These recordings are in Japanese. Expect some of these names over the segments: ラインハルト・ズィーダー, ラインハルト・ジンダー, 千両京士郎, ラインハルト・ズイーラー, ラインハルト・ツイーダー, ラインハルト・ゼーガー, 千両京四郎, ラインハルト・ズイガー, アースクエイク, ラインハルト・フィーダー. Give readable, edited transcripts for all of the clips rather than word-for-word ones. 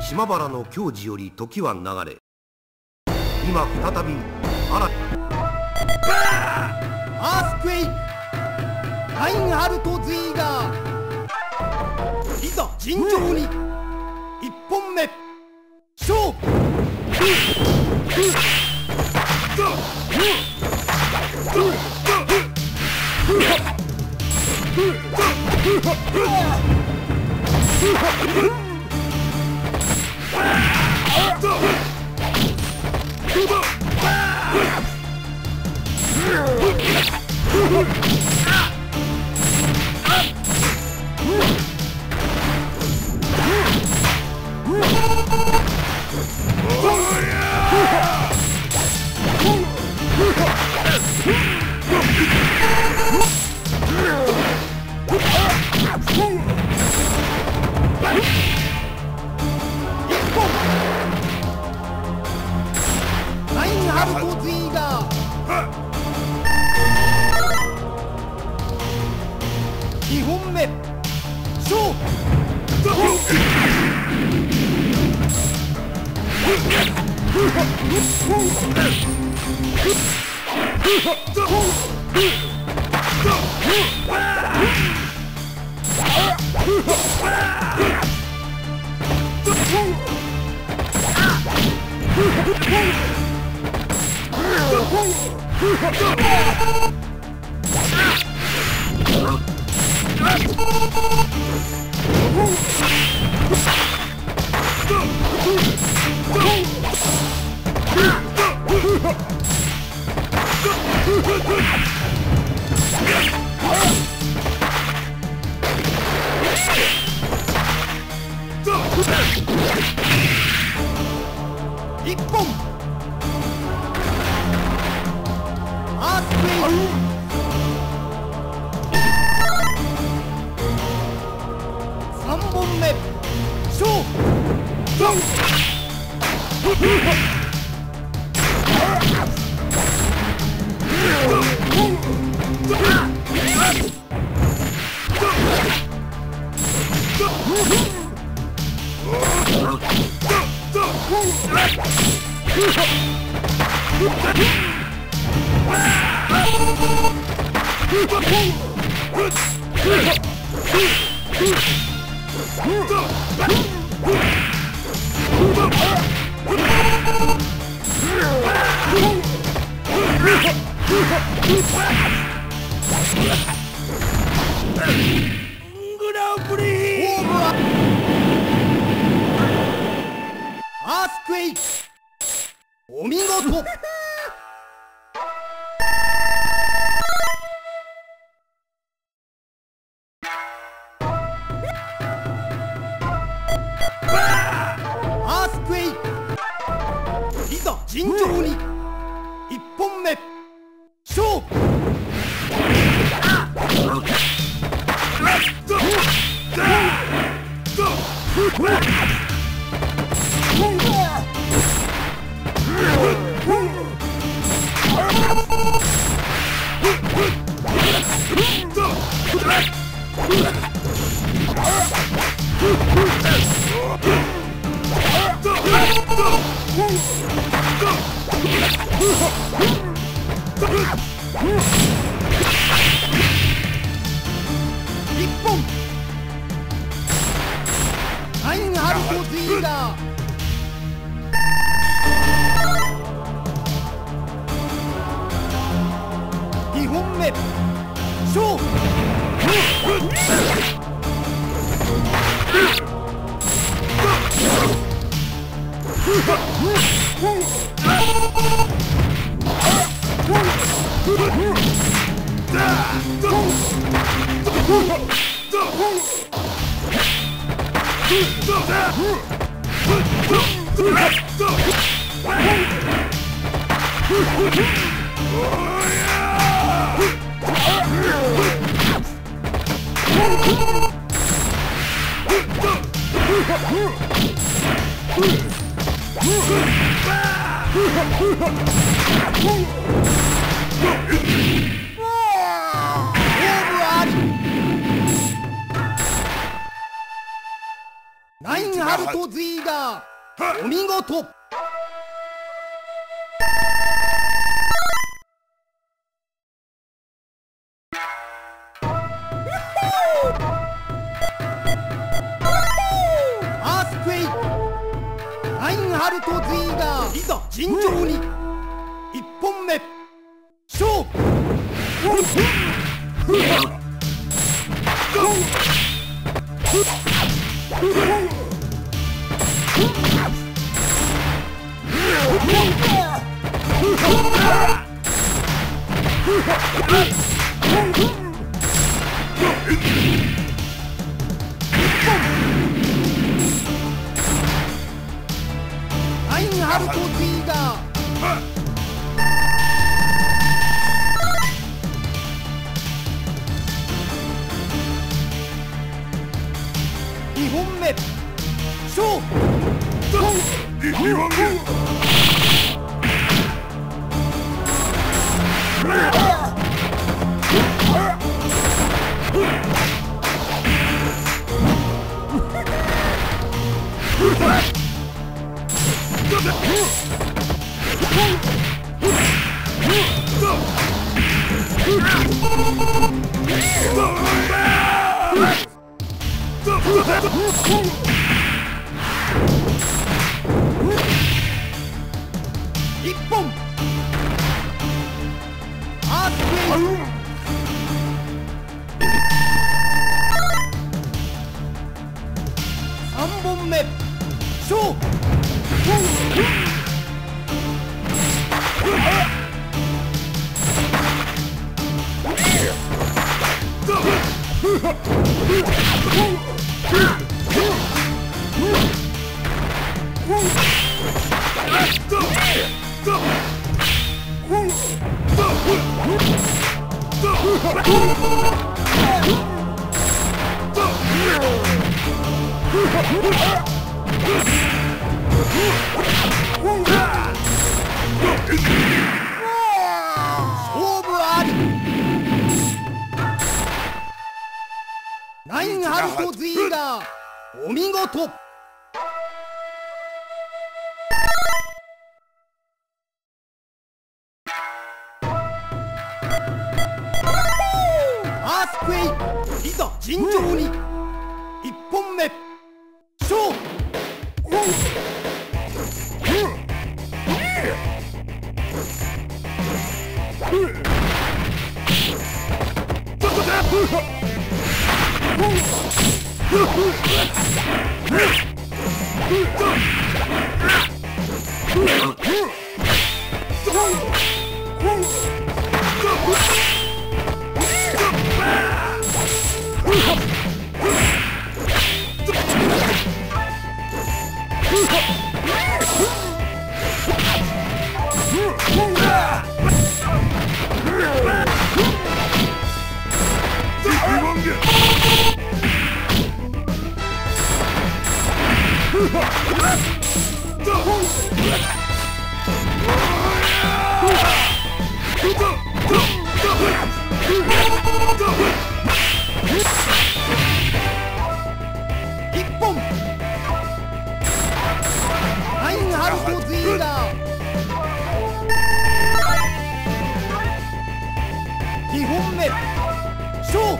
島原の矜持より時は流れ、今再び新アースクエイクラインハルト・ゼーガー、いざ尋常に一本目勝負。うわハルト・ゼーガー2本目勝負。一本アースクエイク、3本目ショードングランプリアースクエイクお見事尋常に1本目勝負ラインハルト・ズィーダー、お見事。アースクエイク、ラインハルト・ズィーダー、いざ尋常に。一本目勝負。ラインハルト・ズィーダー。2本目勝負。1本。アースクエイク。3本目勝負。ラインハルト・ズィーダー、お見事。アースクエイク、いざ尋常に。1本目勝負。1本。ラインハルト・ズィーダー。2本目勝負。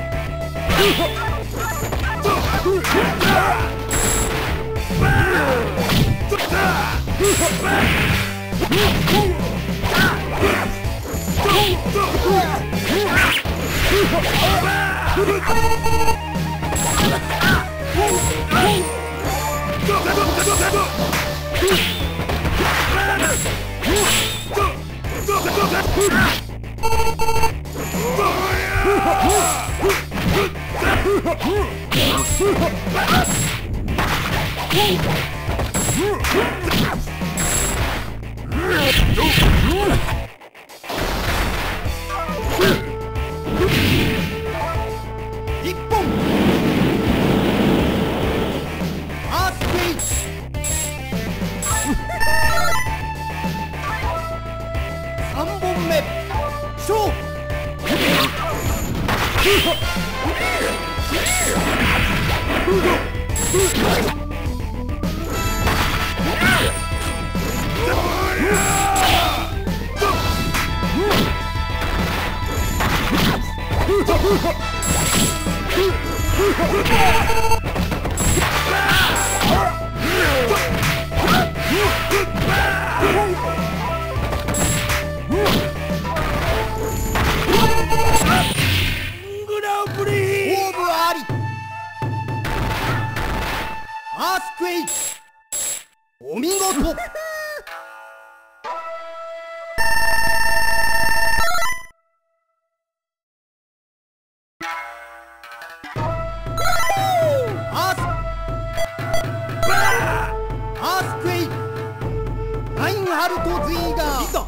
お見事。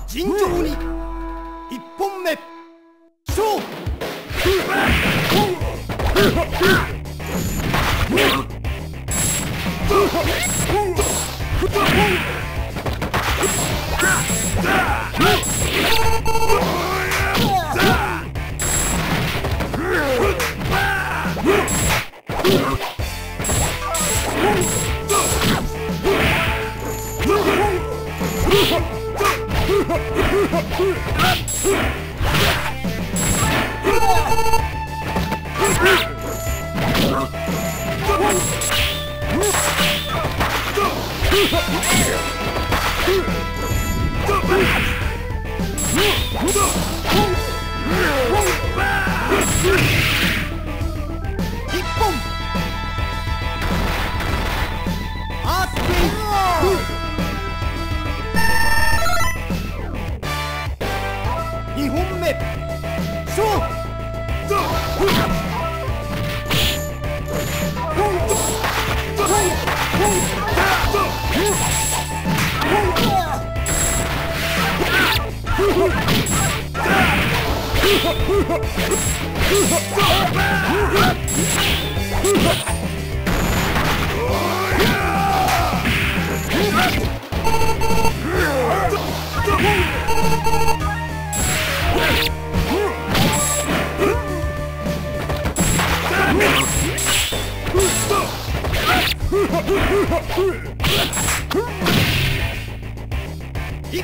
尋常に一本目勝負。一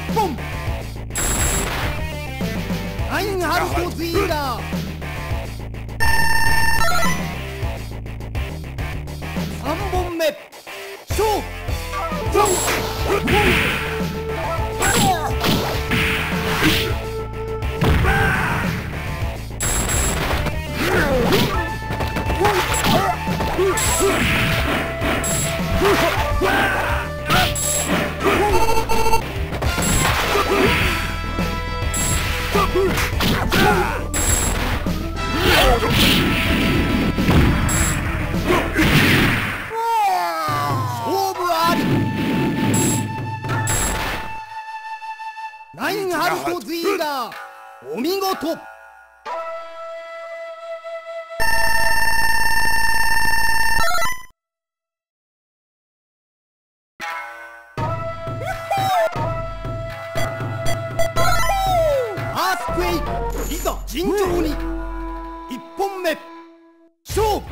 本ラインハルト・ズイーラー三本目ショーゾンラインハルト・ズイーラーお見事。いざ尋常に一本目勝負。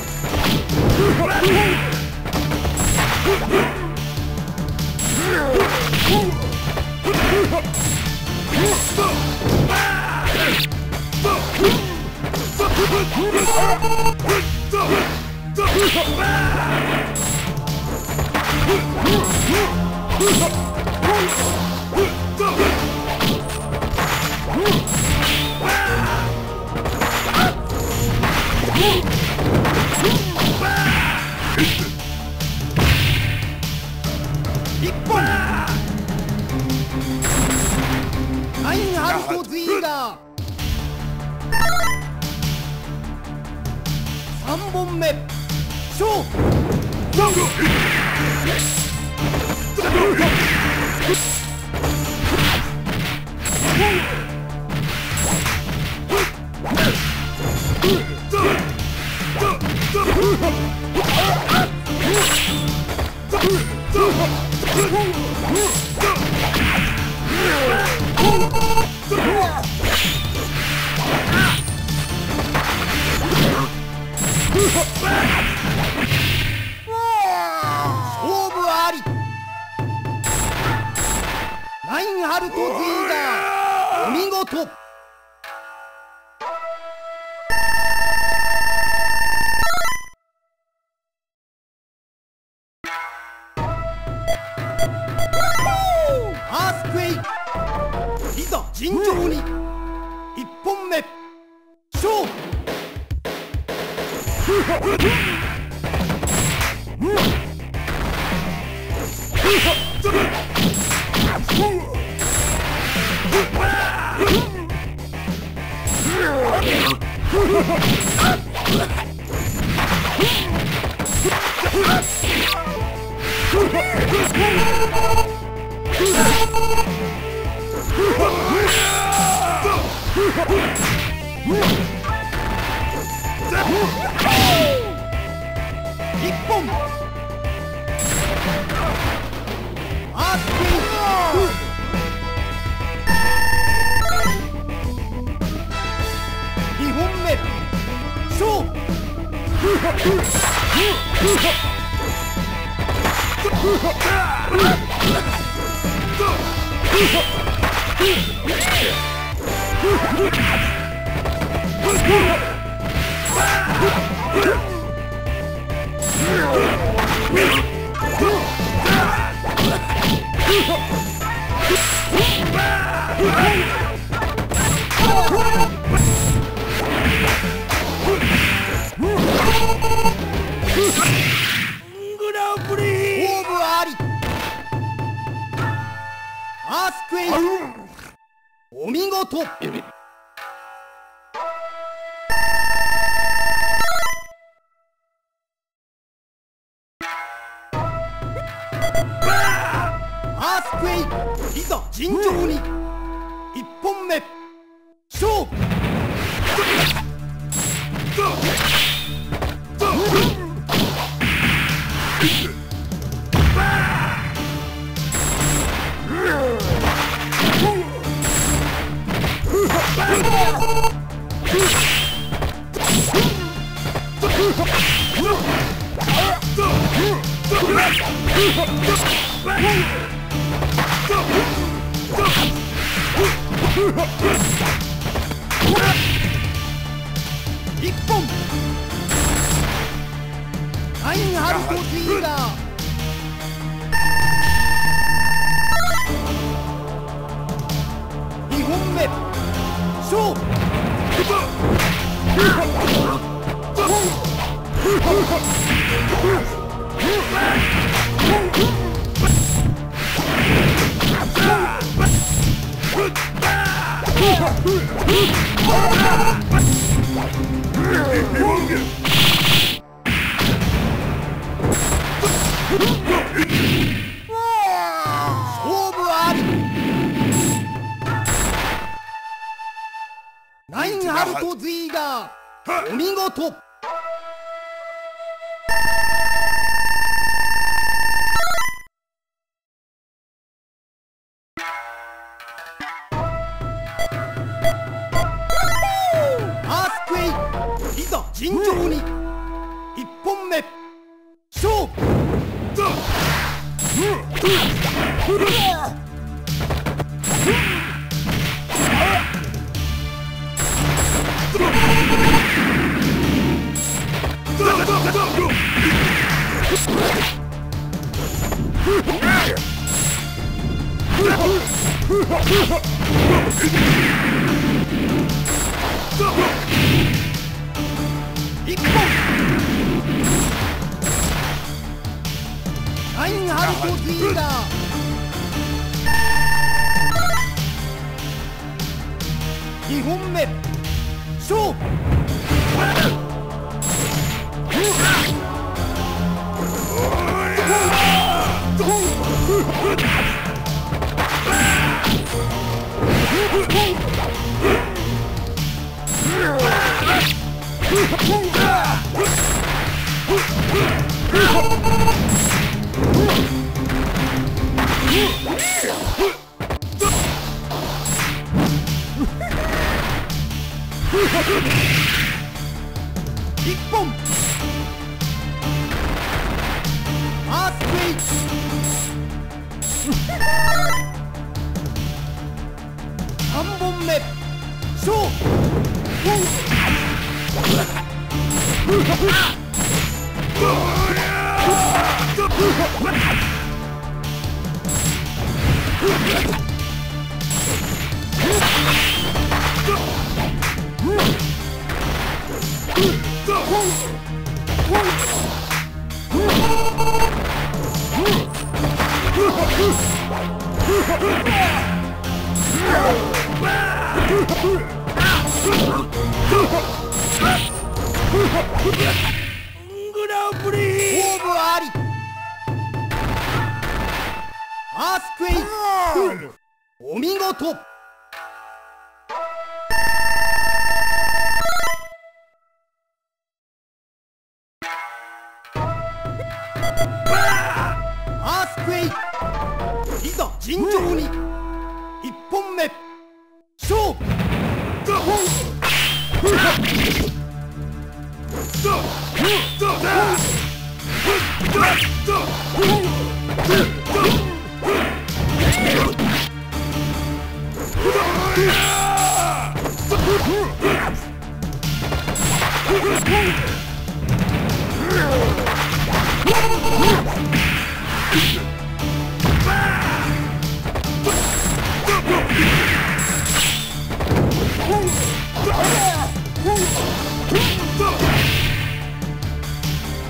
一2本目、勝負。 お見事。アースクエイク、いざ尋常に。1本目、勝負。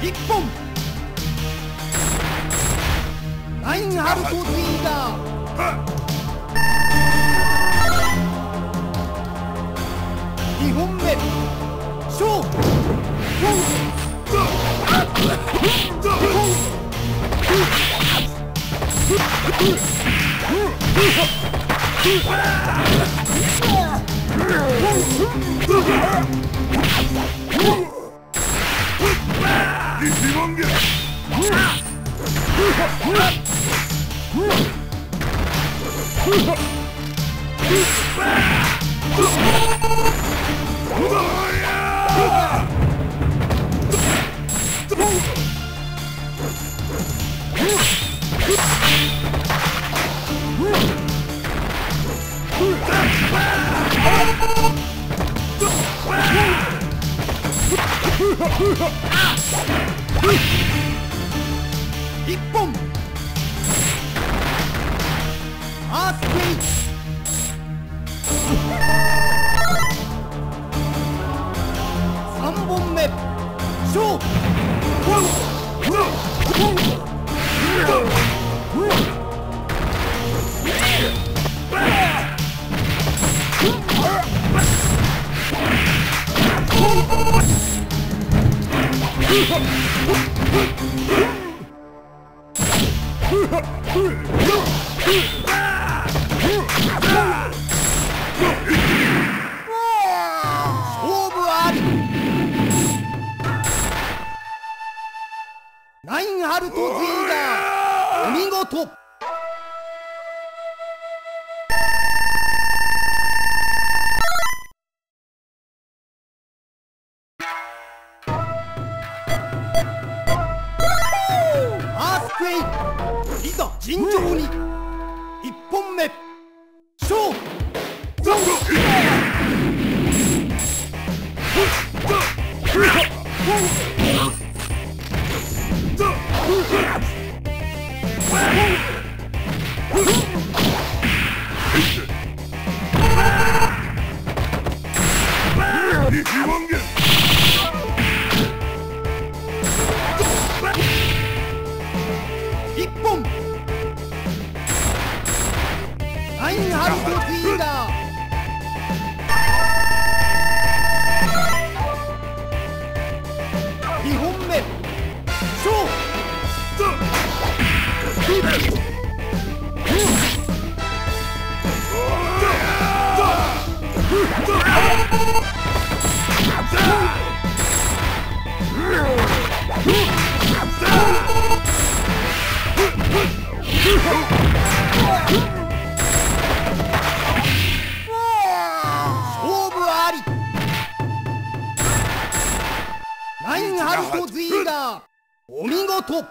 1本、ラインハルト・ツイーダー。 2本目、勝負。1本、アースクイッチ。 3本目、勝負。クエイ、いざ尋常に。一本目勝負。一本ラインハルト・フィーダー。2本目勝負。ラインハルト・ズィーガー、お見事。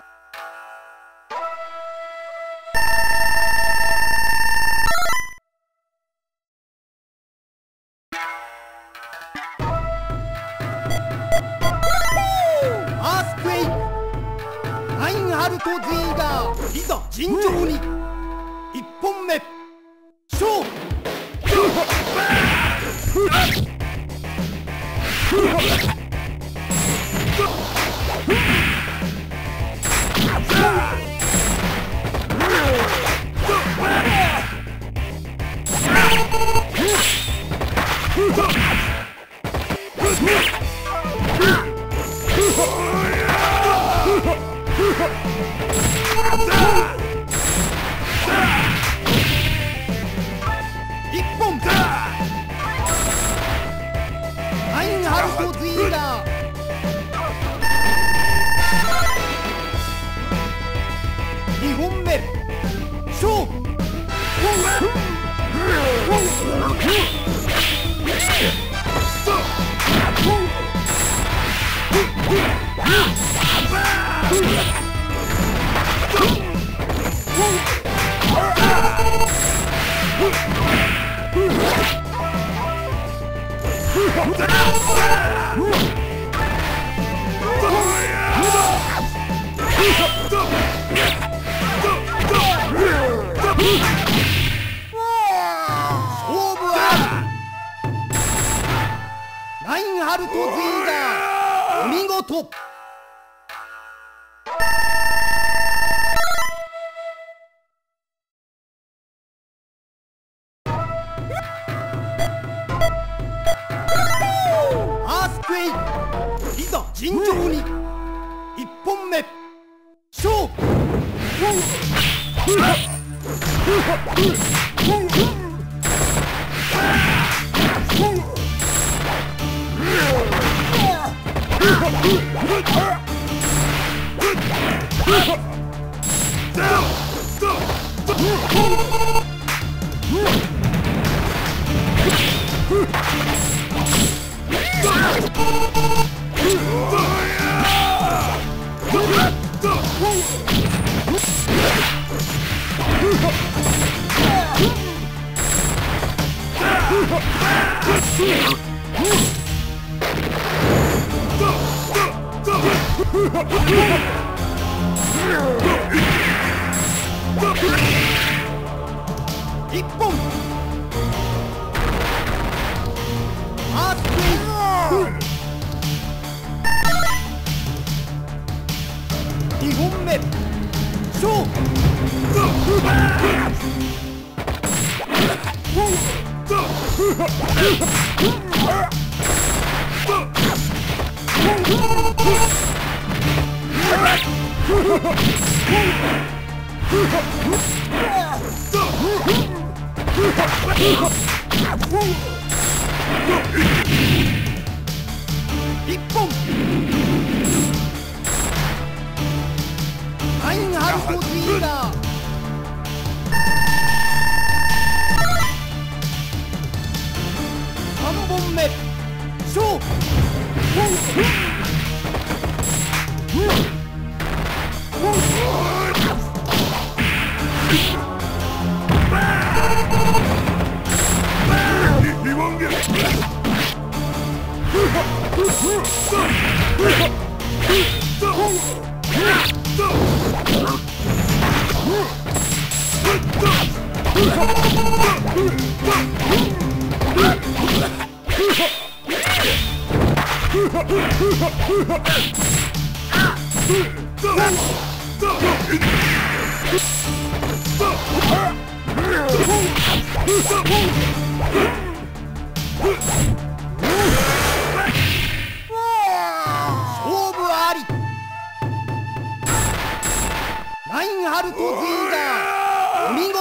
アースクエイク、ラインハルト・ズィーガー、いざ尋常に。1本目勝負。ラインハルト・ズィーダー、お見事。アースクエイク、いざ尋常に。1本目勝負。一本アースクエイク、2本目勝負。一本ラインハルト・ズィーガー。3本目勝負。ラインハルト・ジンダー、お見事。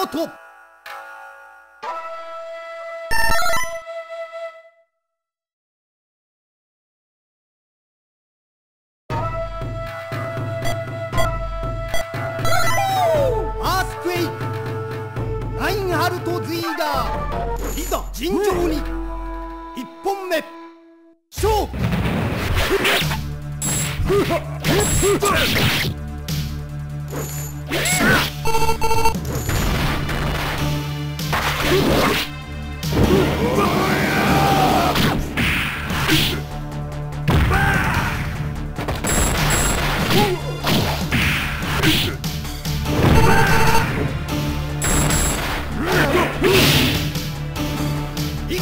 尋常に1本目勝負。ハルト・ツイーダ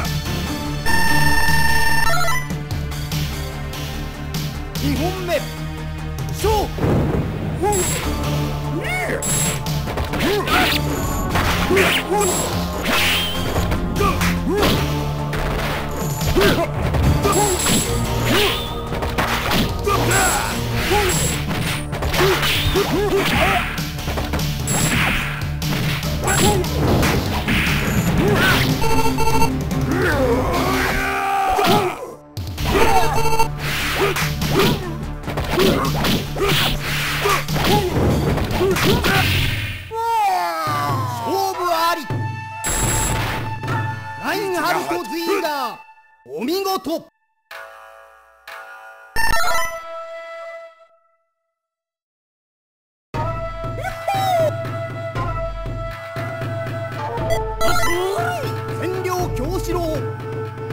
ー2本目勝負。ラインハルト・ズイーダー、お見事。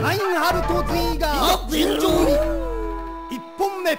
ラインハルト・ズイーダー、順調に1本目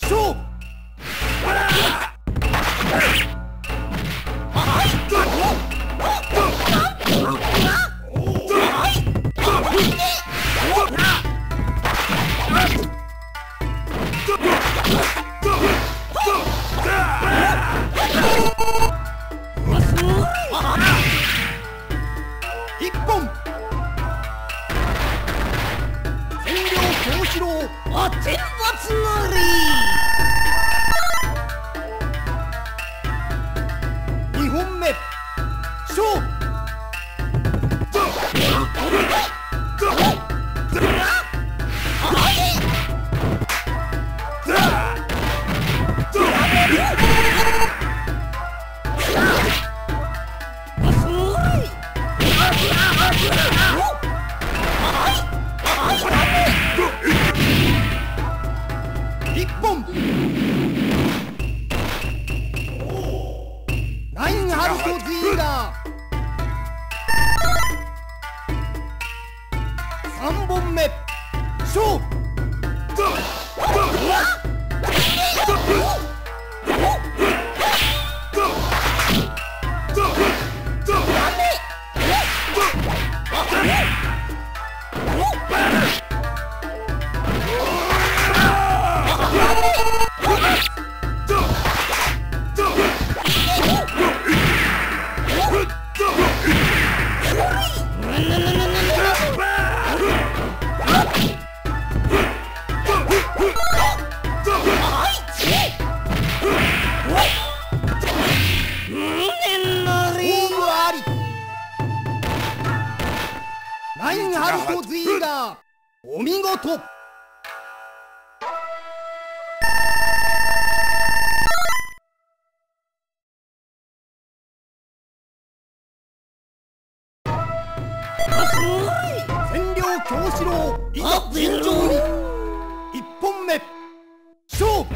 勝負。お見事。千両京四郎、いざ尋常に1本目勝負。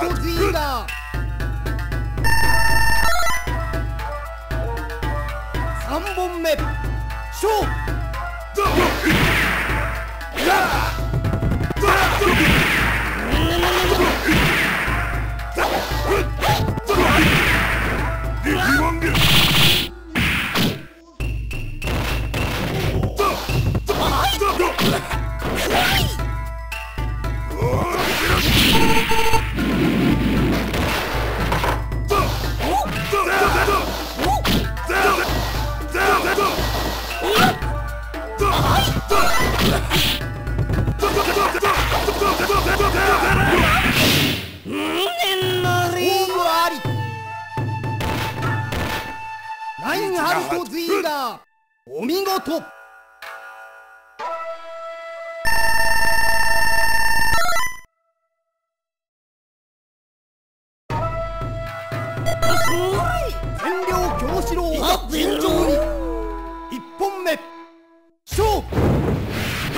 動ツインだ。3本目、勝負。ラインハルトツインダー、お見事。千両京四郎が順調に。1本目、勝負。1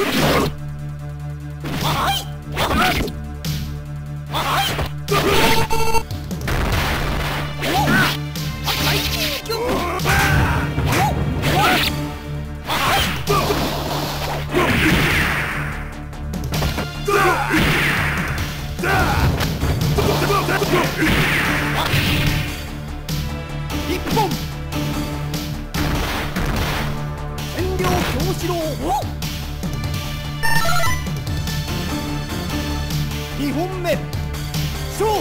本、千両京四郎。2本目、勝負。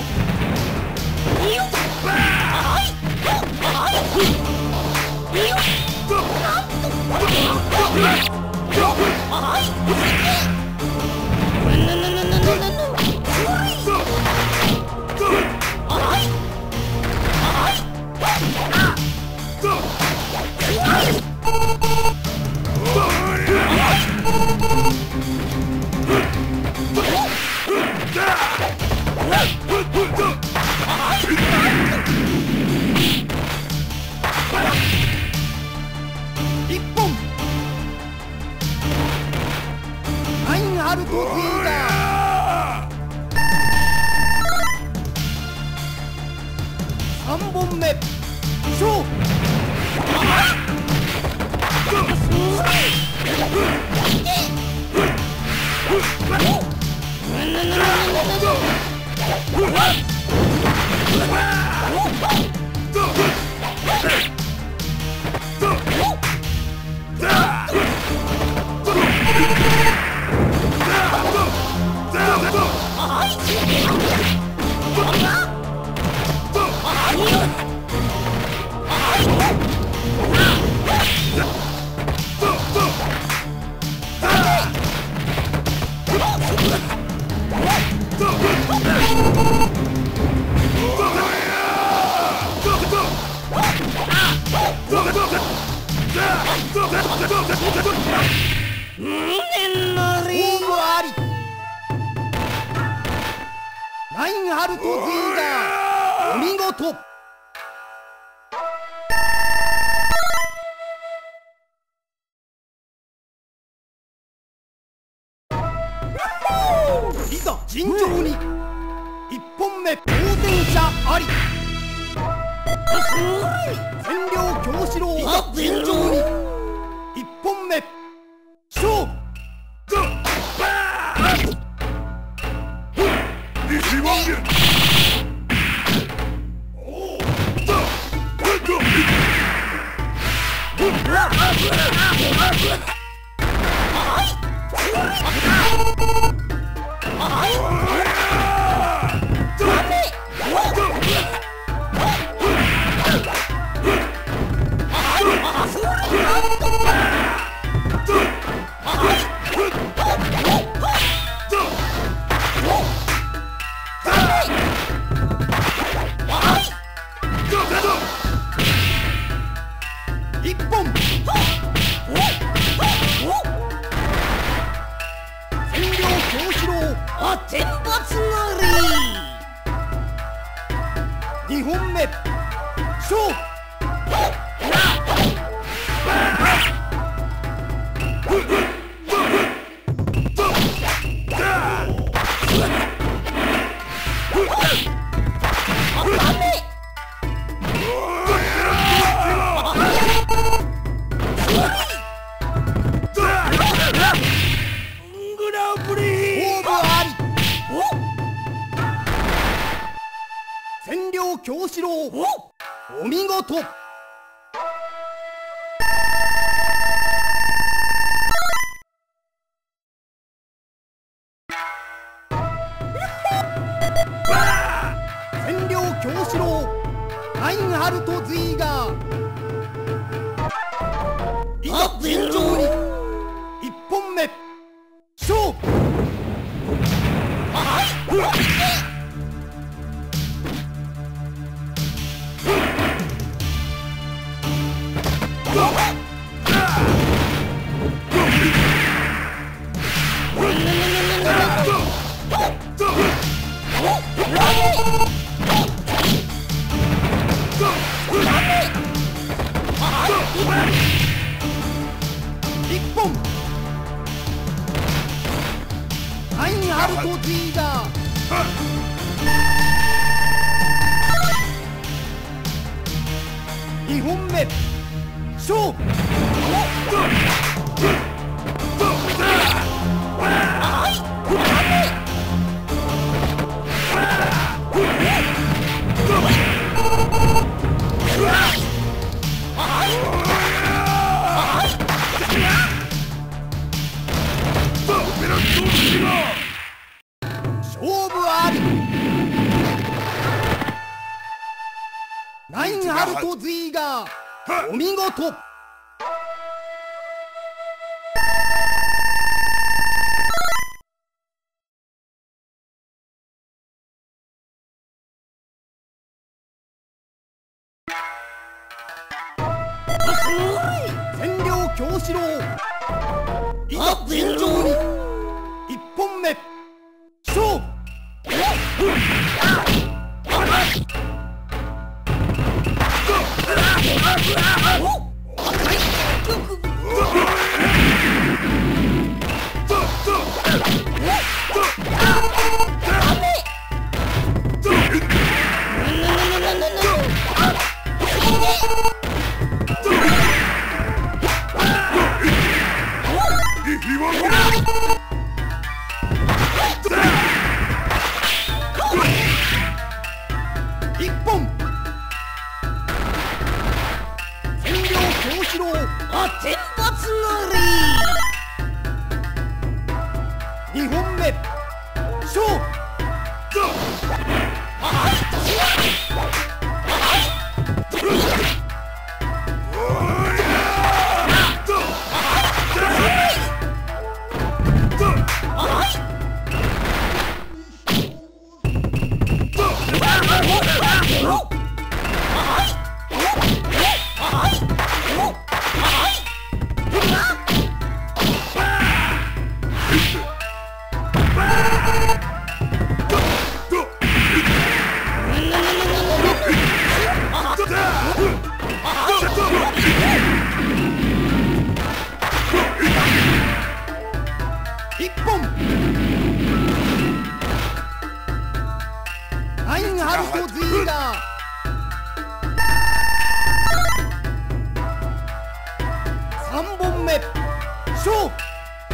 1本、ラインハルト・フィーダー。3本目、勝負。ラインハルト・フィーダー、お見事。いざ尋常に。1本目、当選者あり。千両京四郎が尋常に。1本目、勝負。1本、千両京四郎は天罰なり。2本目、勝負。京四郎、お見事。千両京四郎、ラインハルト・ズイガー。いざ尋常に。一本目勝負。一本ラインハルト・ズイガー。二本目勝負。勝負あり。ラインハルト・ズイガー、お見事。千両京四郎、いざ尋常に。一本目勝負。一本千両京四郎、天罰なり。二本目勝負。一本ラインハルト・ズイガー。三本目勝負。ラ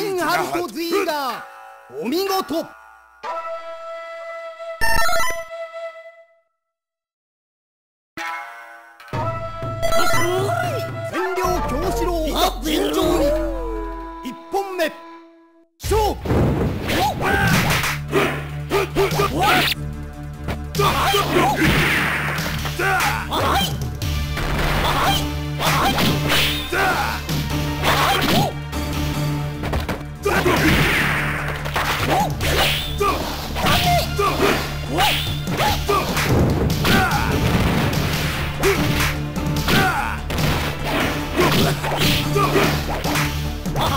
インハルト・ズイガー、お見事。千両京四郎、尋常に。一本目勝負。What? 千両京士郎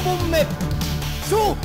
本目勝負。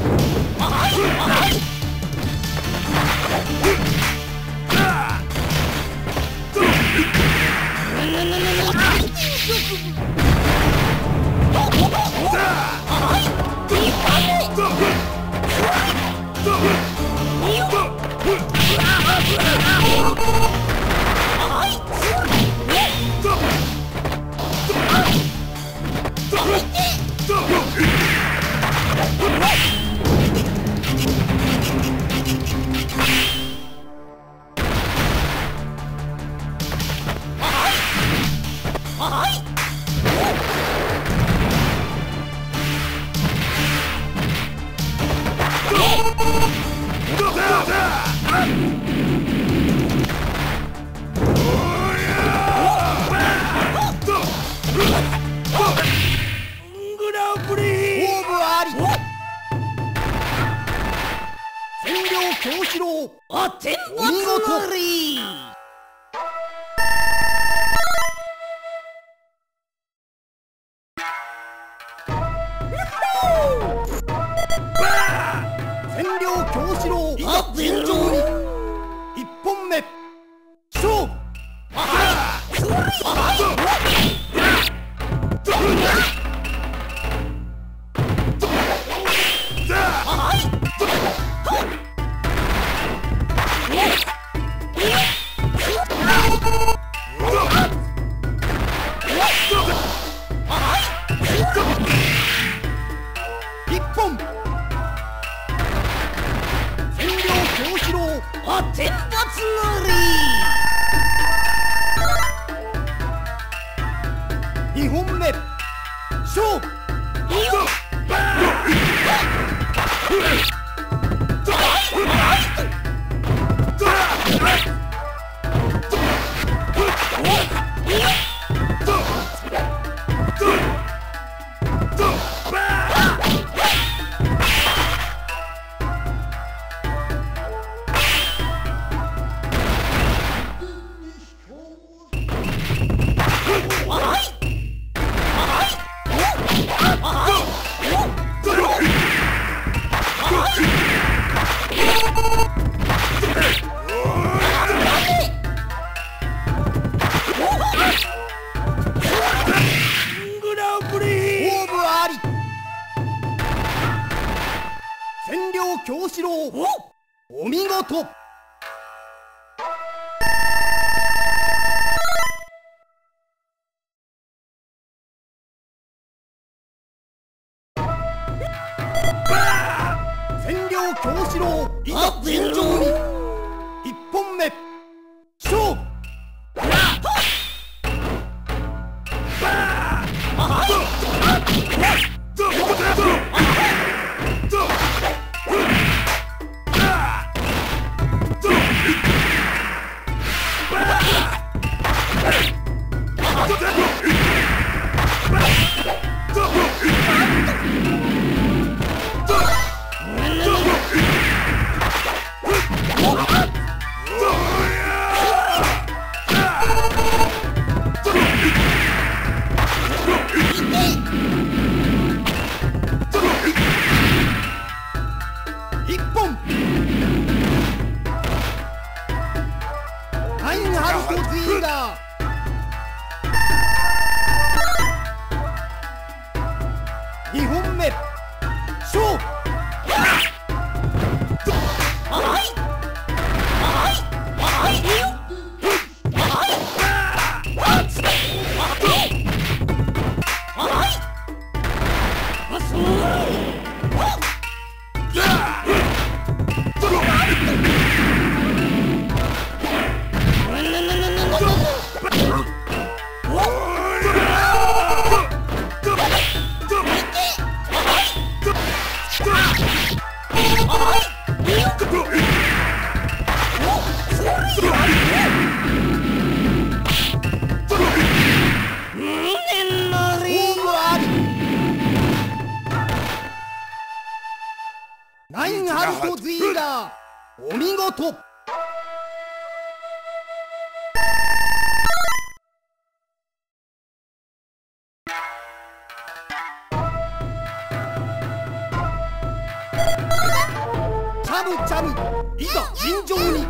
ゃぶちゃぶ、いざ尋常に。1本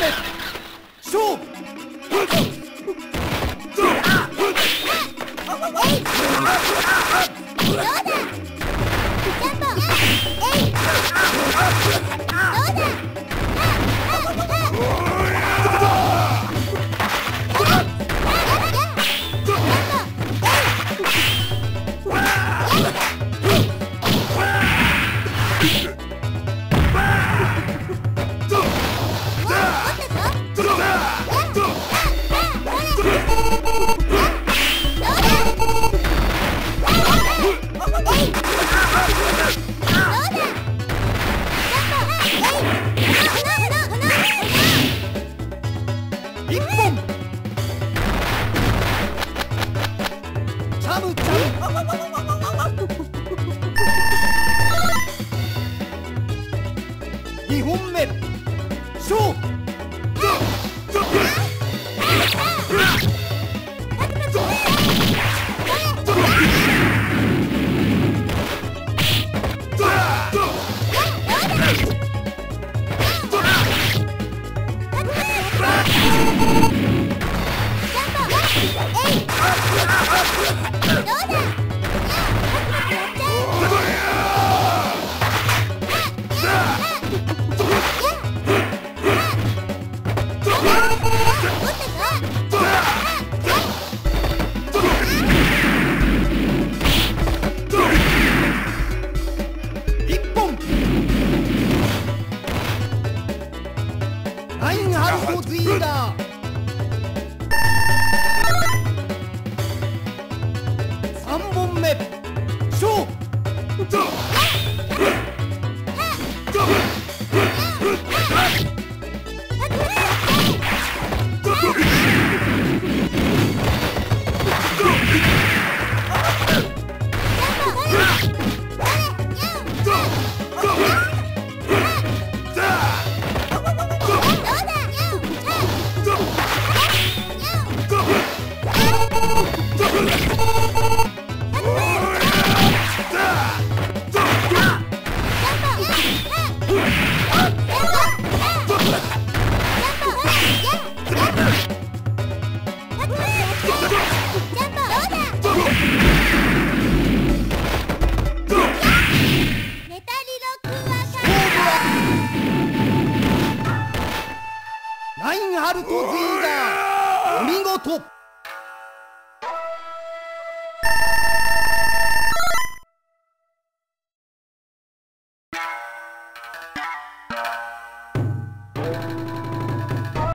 目勝負。ラインハルト・ズィーダー、お見事。